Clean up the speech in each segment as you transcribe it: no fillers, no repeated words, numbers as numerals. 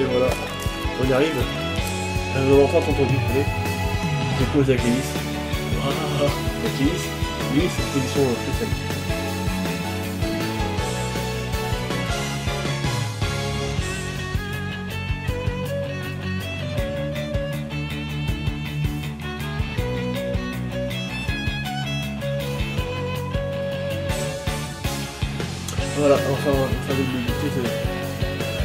Et voilà, on arrive. Ça faisait longtemps qu'on entendait parler. Je pose avec les NIS. Waouh, avec les NIS, c'est une position spéciale. Voilà, enfin, on fait le petit.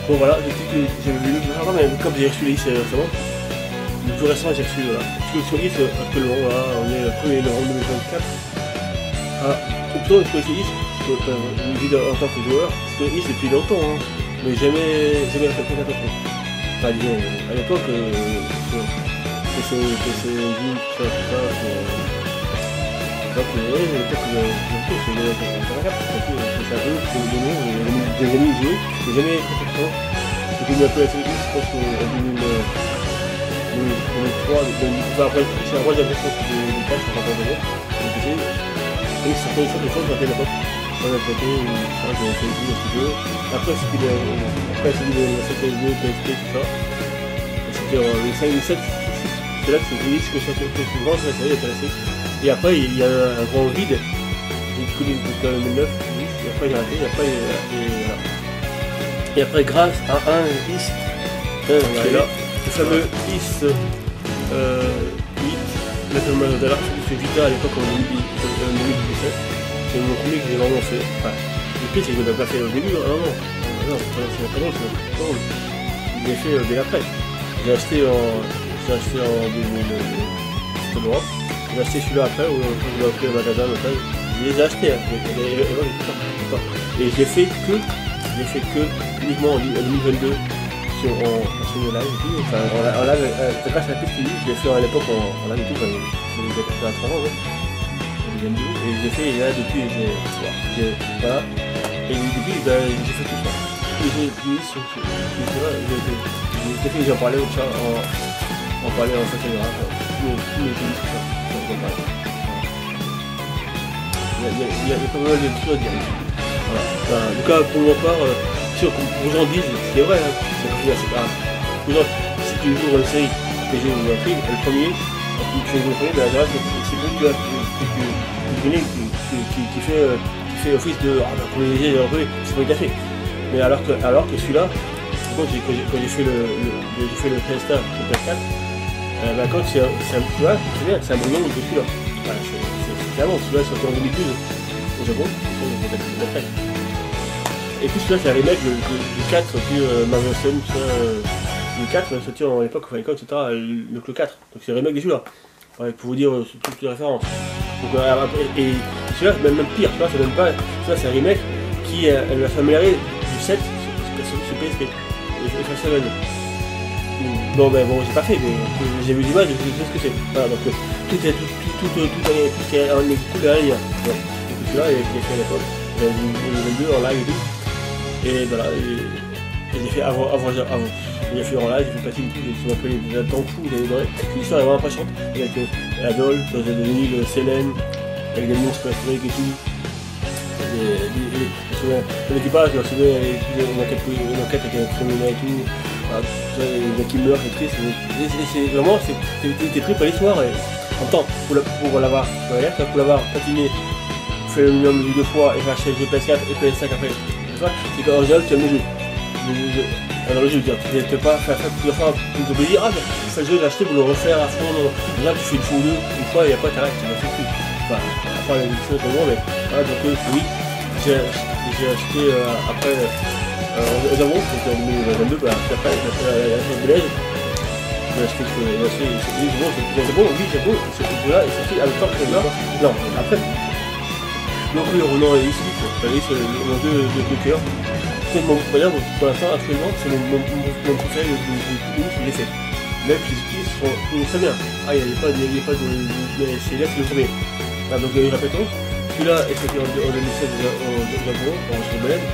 Bon voilà, depuis que j'avais vu le ah, non mais comme j'ai reçu les IS récemment, le plus récent j'ai reçu voilà. Parce que sur IS actuellement, voilà, on est le 1er novembre 2024. Ah, plutôt je connaissais IS, une vie en tant que joueur, parce que IS depuis longtemps, hein, mais jamais la première attention. Enfin disons, à l'époque, PC, Linux, tout ça, donc oui, à l'époque, j'ai jamais c'était un peu la série, je pense qu'en 2003, enfin après c'est un roi de la réponse de l'État, je crois pas d'ailleurs, donc ça fait des choses dans laquelle on a traité, enfin j'ai fait des vidéos, après c'était la CPS2, PSP, tout ça, c'était en 2005-2007, c'est là que c'est Linux que ça fait plus grand, ça m'a intéressé, et après il y a un grand vide, j'ai connu jusqu'en 2009, et après j'ai arrêté, et après voilà. Et après, grâce à un IS, qui est là, le fameux IS VIII, notamment Adol, qui fait Vita à l'époque en 2017, c'est mon premier que j'ai vraiment fait. Enfin, le pire, c'est que je ne l'ai pas fait au début, ah non, non, c'est pas drôle, c'est pas drôle. Je l'ai fait dès après. J'ai acheté en 2000, j'ai acheté celui-là après, où on l'a pris au magasin, donc je les ai achetés, et je l'ai fait que. J'ai fait que uniquement en 2022 sur en live, enfin en live, c'est pas la piste qui dit, je l'ai fait à l'époque en live et tout, quand j'avais à 3 ans, et je l'ai fait, et là depuis j'ai, voilà, et depuis j'ai fait tout ça, et j'ai mis sur ce là, j'ai fait, j'en parlais au chat, en parlait en social, tous les jeux, tout ça, j'en parlais, il y a pas mal de choses à dire. Voilà. En tout cas, pour ma part, sûr que les gens disent, c'est vrai, hein, c'est pas grave. Si tu joues une série que j'ai joué le premier, tu fais le premier, ben, c'est bon que tu connais, qui fait office de ah ben, pour les léger, c'est pas café. Mais alors que celui-là, quand j'ai fait le PS4, ben, quand c'est un peu là, c'est un brillant de celui-là. Voilà, c'est clairement, celui-là c'est encore en 2012. Au Japon, et puis celui-là c'est un remake du 4, puis Marvel Sun, tout ça, le 4, sorti en l'époque, enfin l'école, etc., le 4, donc c'est un remake de celui-là, ouais, pour vous dire toutes les références. Donc, et celui-là c'est même pire, celui-là c'est même pas, celui-là c'est un remake qui est la familiarité du 7 sur PSP, et sur 7. Bon ben bon, j'ai pas fait, mais j'ai vu l'image, je sais ce que c'est, voilà, donc tout est cool derrière. celui-là qui est fait à l'époque, les deux en live et tout. Et voilà, et j'ai fait avant. J'ai fait en live, j'ai fait passer une coupe, je me rappelle déjà dans le coup, j'avais adoré. L'histoire est vraiment impressionnante, avec Adol, de Célène, avec des monstres africains et tout. Son équipage, je me souviens, une enquête avec un criminel et tout, voilà, les gens qui meurent, c'est triste, et vraiment, t'es pris par l'histoire, et en même temps, pour l'avoir patiné, fait le minimum deux fois, et racheter le PS4 et PS5 après, c'est qu'en général, tu aimes le jeu. Dans le jeu, tu n'es pas faire plusieurs fois, tu te dis, ah, ça, je vais l'acheter pour le refaire à fond, là, tu fais une fois ou deux, une fois, et après, t'arrêtes, tu vas faire plus. Enfin, après, il y a des choses vraiment, mais voilà, donc oui. J'ai acheté après aux amours, donc en 2022, après la Belège, j'ai acheté c'est bon, oui c'est bon, ce truc-là, et surtout à l'époque, non, après, non, oui, Ronan et ici, vous voyez, c'est mon deux cœurs, c'est mon moyen, pour l'instant, actuellement, c'est mon préféré de l'effet. Même si les skis sont très bien, ah, il n'y avait pas de CLF, c'est le premier, donc répétons. Celui-là est sorti en 2016 au Japon, en Célène.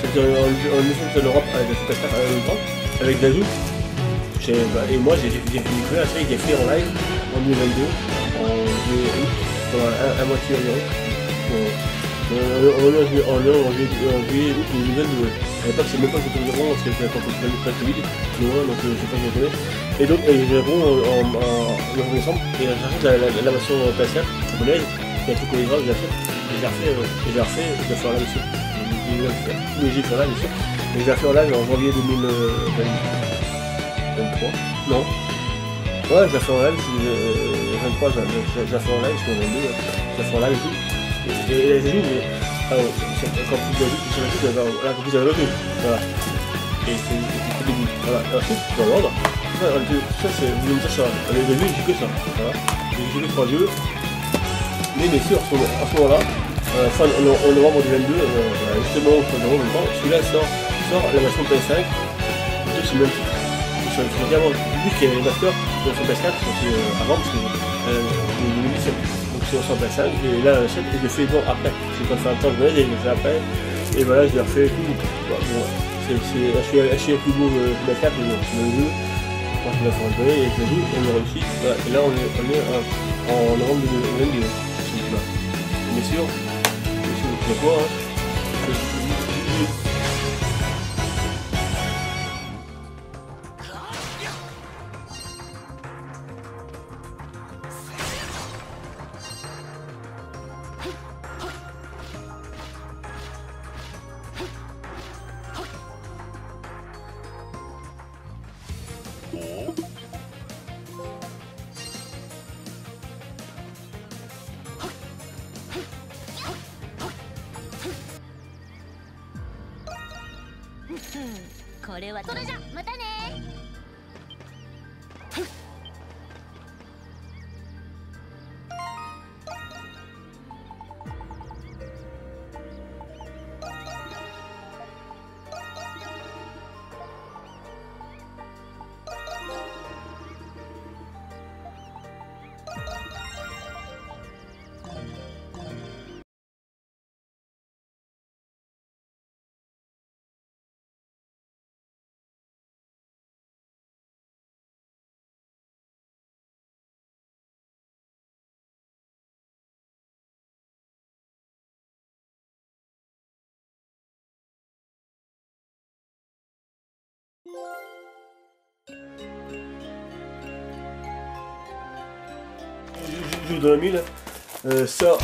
C'était en 2016 en Europe avec la PS4 à même temps, avec Adol. Et moi j'ai découvert la série, j'ai fait en live en 2022, en 2 août, pendant un mois environ. En juillet, août, 2022. À l'époque c'est même pas que c'était au Japon, parce que c'était très Covid, donc je sais pas si je connais. Et donc j'ai en décembre, et j'ai acheté la version PS4 japonaise. Il y a un truc au livre, je l'ai refait en live aussi. J'ai fait en live aussi. Mais je l'ai refait en live en janvier 2023. Non. Ouais, je l'ai fait en live, c'est 23, je l'ai fait en live, c'est 22, je l'ai fait en live et tout. Et les élus, mais quand plus de la vie, quand plus de la vie, voilà. Et c'est le début. Voilà. Et ensuite, dans l'ordre, ça c'est, vous voulez me dire ça, les élus, j'ai que ça. Voilà. J'ai que 3 jeux. Mais bien sûr, à ce moment-là, fin en novembre 2022, justement au novembre, celui-là sort la version PS5, c'est même sur le avant, vu qu'il y avait les masters de la version PS4, c'était avant, parce que donc c'est en PS5, et là, je le fais bon après, c'est quand ça fait un temps, je l'ai fait après, et voilà, je l'ai refait et tout, je suis plus beau que la 4, je me joue, quand je l'ai fait enlever, et je le joue, et on réussit, et là on est en novembre 2022. Bien sûr, c'est quoi hein. Je vous donne 1000 sort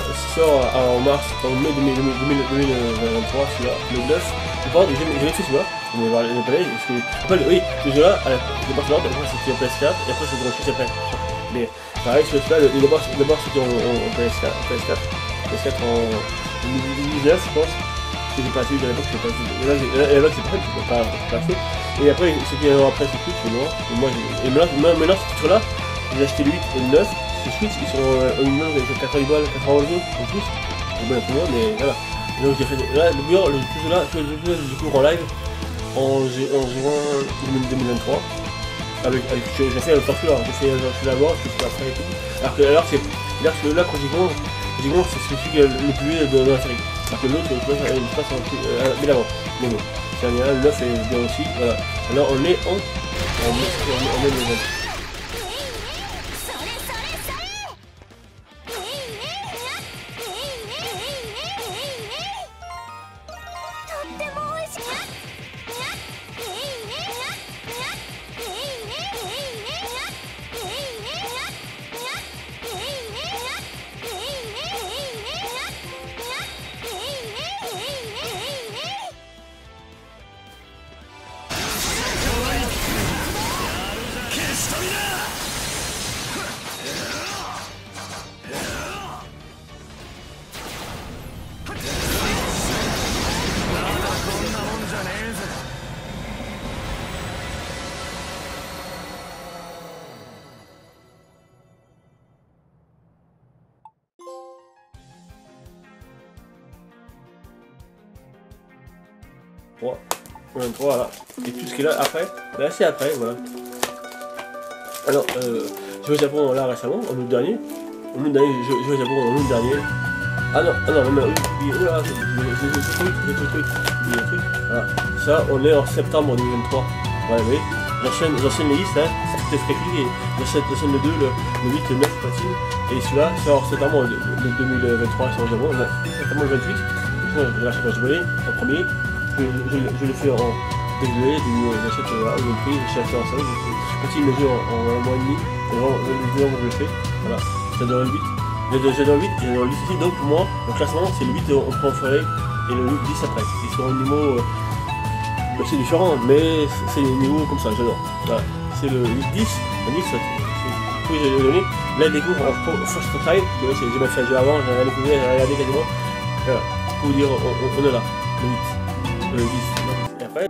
en mars, en mai 2023, celui-là, le 9. Par contre, j'ai fait celui-là, on va voir les palais, parce que je rappelle, oui, ce jeu-là, le Barcelone, après c'était en PS4, et après c'était en Suisse après. Mais pareil, celui-là, d'abord c'était en PS4 en 2019, je pense. J'ai pas su, à l'époque j'ai pas su, et là c'est pas fait, je peux pas fait, et après c'était après c'est tout, c'est noir, et moi j'ai, et maintenant ce titre là, j'ai acheté le 8 et le 9, ces Switch ils sont au minimum avec 80 balles, 80 euros en plus, c'est bon pour moi, mais voilà, donc j'ai fait, là le meilleur, le plus là, je découvre en live, en juin 2023, avec j'ai fait un torture, j'ai fait un torture d'abord, je fais après et tout, alors que là pratiquement, Effectivement, c'est celui le plus vieux de la série. Parce que l'autre, il passe en bien avant. Mais bon, c'est un bien, le 9 est bien aussi. Voilà. Alors on est en. On est en 9. Voilà, et tout ce qui est là après, là c'est après, voilà. Alors, je vais au Japon là récemment, en août dernier. En août dernier, je vais au Japon en août dernier. Ah non, mais oui, oula, j'ai tout truc, voilà. Ça, on est en septembre 2023. Voilà, vous voyez, j'enchaîne les listes, hein, c'était fréquent, j'enchaîne le 2, le 8, le 9, facile. Et celui-là, c'est en septembre 2023, c'est en Japon, septembre le 28. Je l'achète quand je voyais, en premier. Je le fais en dégueulé, j'achète à un prix, j'achète en salle, je continue le jeu en un mois et demi, et vraiment je le fais, voilà, j'adore le 8, j'adore le 8 aussi, donc pour moi, le classement c'est le 8 on prend en ferré et le 8 10 après, ils sont au niveau, c'est différent, mais c'est des niveaux comme ça, j'adore, voilà, c'est le 8 10, le 10 c'est le j'ai donné, là découvre en first time, j'ai mal fait le jeu avant, j'ai découvert, j'ai regardé quasiment, voilà, pour vous dire, on est là, le 8. Et après,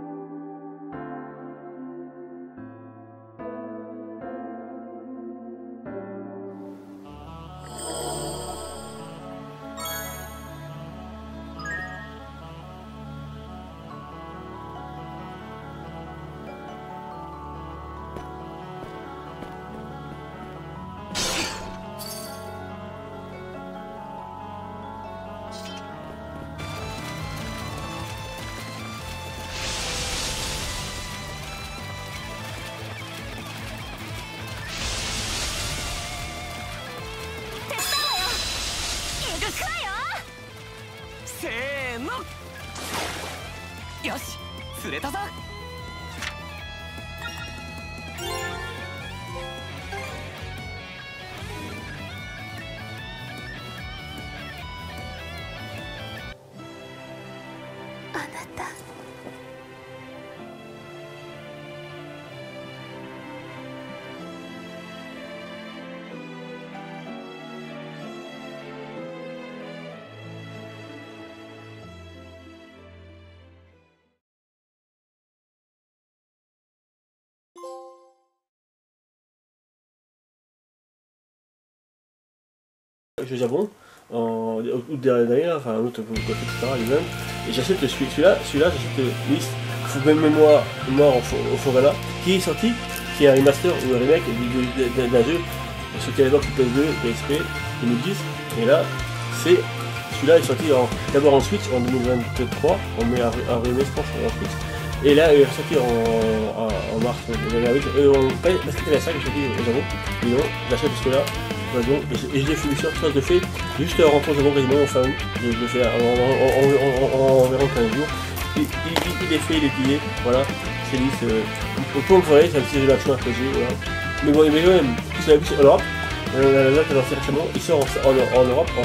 je vais au Japon, en août dernier, enfin un autre, etc. Et j'achète celui-là, j'achète le NIS, Fouben Mémoire Noir au Forella, qui est sorti, qui est un remaster ou un remake d'un jeu, sorti à l'époque PS2, PSP, 2010, et là, c'est celui-là est sorti d'abord en Switch en 2023, on met un remake je pense en Switch, et là il est sorti en mars 2008, parce que c'était la 5 que j'ai dit au Japon, mais non, j'achète celui-là. Et je l'ai fait sur trace de fait juste avant de mon quasiment fin août, je le fais en environ 15 jours. Il est fait, il est plié, voilà, c'est lisse. Autant que vous voyez, c'est un petit jeu d'action à projet, voilà. Mais bon, mais quand même, c'est la plus en Europe, là qui est sorti récemment, il sort en Europe, en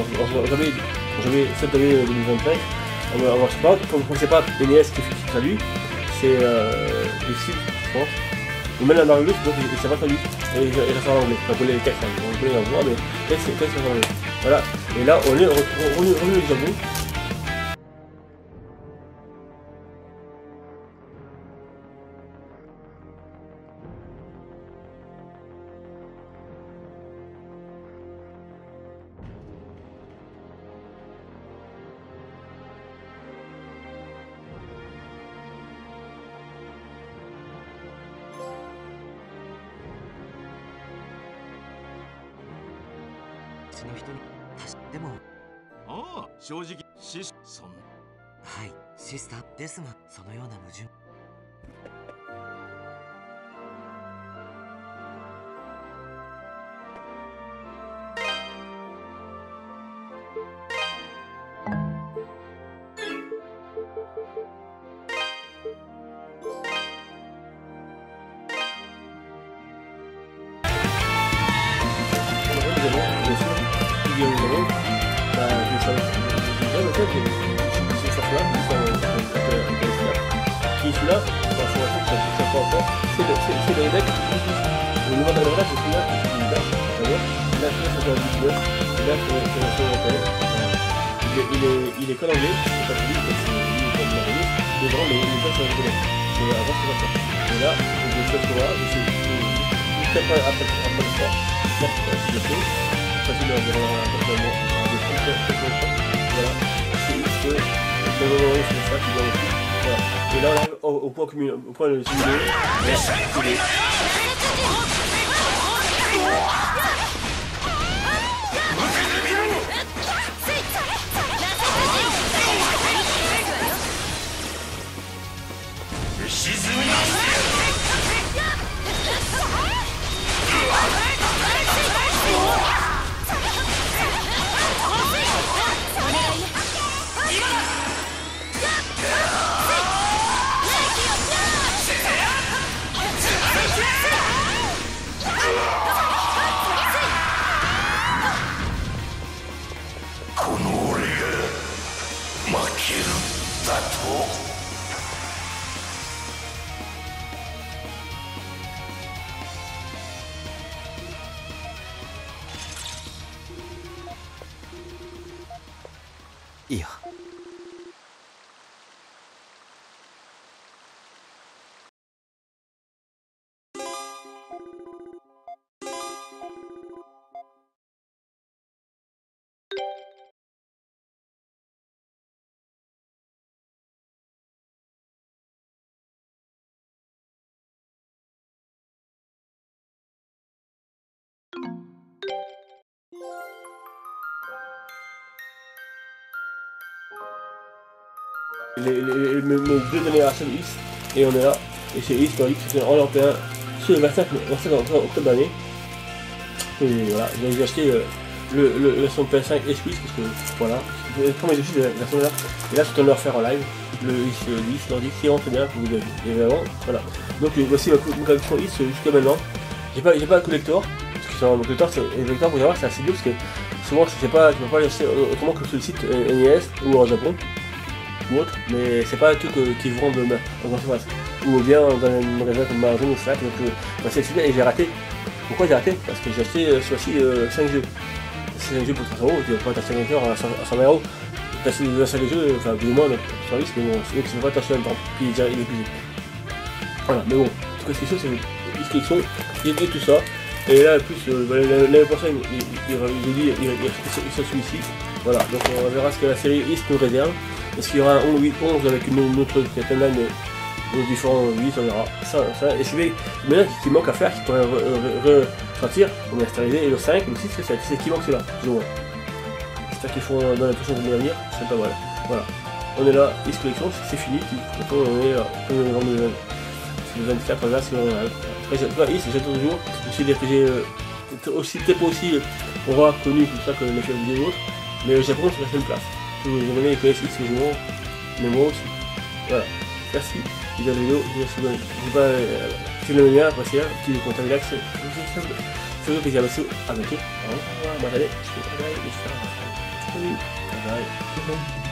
janvier 7 mai 2025, en Europe, comme vous ne connaissez pas, NIS qui traduit, c'est le site, je pense. Ou même la Mario, donc il s'est pas traduit. Et ça sera en anglais. Enfin, vous les textes, on peut les avoir, mais texte en anglais. Voilà. Et là, on est revenu au Japon. ああ、正直、そんな。はい、シスターですが、そのような矛盾。Mon deux générations de X, et on est là, et chez YS IX Nordics, en l'an 1, sur le 25 octobre dernier. Et voilà, j'ai acheté la version PS5 et Switch, parce que voilà, c'est le premier dessus de la version là, et là je suis en train de le refaire en live, le YS Nordics, c'est vraiment très bien, vous l'avez avant, voilà. Donc voici ma collection X jusqu'à maintenant, j'ai pas un collector, parce que c'est un collector, pour savoir c'est assez dur, parce que souvent c'est pas, tu peux pas l'acheter autrement que sur le site NIS ou en Japon. Ou autre, mais c'est pas un truc qui vend en grande surface ou bien dans un magasin comme Amazon ou Slack. Donc c'est et j'ai raté. Pourquoi j'ai raté? Parce que j'ai acheté soit-ci 5 jeux. 5 jeux pour 300 €, tu vas pas t'acheter un jeu à 100 €, t'as acheté des jeux, enfin plus ou moins, donc sur 10, mais bon, c'est que tu vas pas t'acheter un temps, puis il est épuisé. Voilà, mais bon, en tout cas ce qui est chaud, c'est que il y a tout ça, et là plus l'année prochaine il sort celui-ci. Voilà, donc on verra ce que la série X nous réserve. Est-ce qu'il y aura un 11 avec une autre timeline et différents 8, on verra ça. Et c'est maintenant ce qui manque à faire, qui pourrait ressortir, on va stérilisé, et le 5, le 6, c'est qui manque c'est là, plus ou moins. C'est ça qu'ils font dans les prochaines années à venir, c'est pas mal. Voilà, on est là, X Collection, c'est fini, on est là, on est en 2024, là, c'est le après, X, j'attends toujours, je suis des RPG, aussi peut-être pas aussi, on aura connu tout ça que les films des autres, mais j'ai Japon, c'est la même place. J'aimerais les connaissent X, mais moi aussi. Voilà, merci, vidéo, n'hésitez pas à vous abonner, à apprécier, petit commentaire, relax, c'est un plaisir, merci, à bientôt, au revoir, bonne année, je vous remercie, bye bye, bye bye.